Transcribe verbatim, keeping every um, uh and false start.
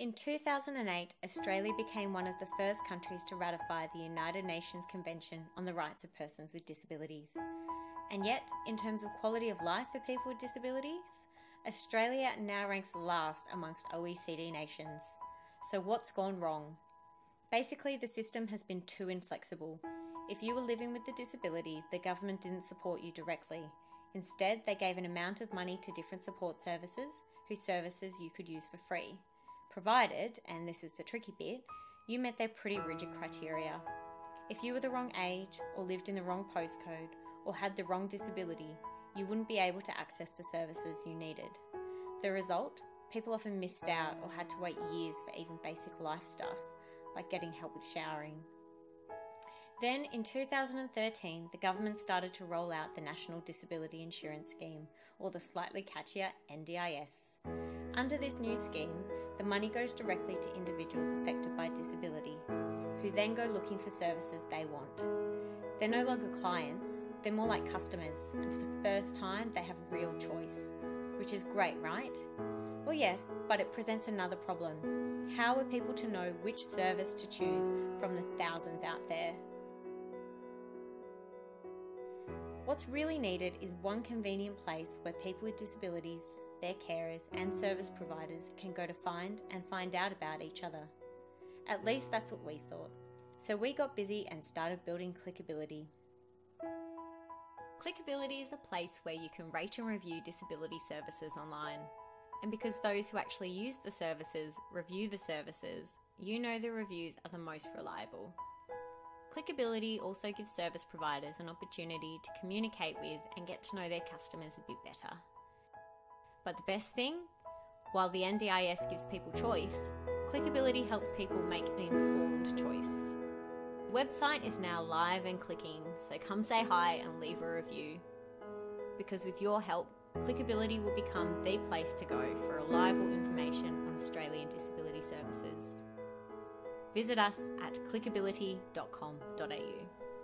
In two thousand eight, Australia became one of the first countries to ratify the United Nations Convention on the Rights of Persons with Disabilities. And yet, in terms of quality of life for people with disabilities, Australia now ranks last amongst O E C D nations. So what's gone wrong? Basically, the system has been too inflexible. If you were living with a disability, the government didn't support you directly. Instead, they gave an amount of money to different support services, whose services you could use for free. Provided, and this is the tricky bit, you met their pretty rigid criteria. If you were the wrong age, or lived in the wrong postcode, or had the wrong disability, you wouldn't be able to access the services you needed. The result? People often missed out or had to wait years for even basic life stuff, like getting help with showering. Then in two thousand thirteen, the government started to roll out the National Disability Insurance Scheme, or the slightly catchier N D I S. Under this new scheme, the money goes directly to individuals affected by disability, who then go looking for services they want. They're no longer clients, they're more like customers, and for the first time they have real choice. Which is great, right? Well yes, but it presents another problem. How are people to know which service to choose from the thousands out there? What's really needed is one convenient place where people with disabilities, their carers and service providers can go to find and find out about each other. At least that's what we thought. So we got busy and started building Clickability. Clickability is a place where you can rate and review disability services online. And because those who actually use the services review the services, you know the reviews are the most reliable. Clickability also gives service providers an opportunity to communicate with and get to know their customers a bit better. But the best thing? While the N D I S gives people choice, Clickability helps people make an informed choice. The website is now live and clicking, so come say hi and leave a review. Because with your help, Clickability will become the place to go for reliable information on Australian disability services. Visit us at clickability dot com dot A U.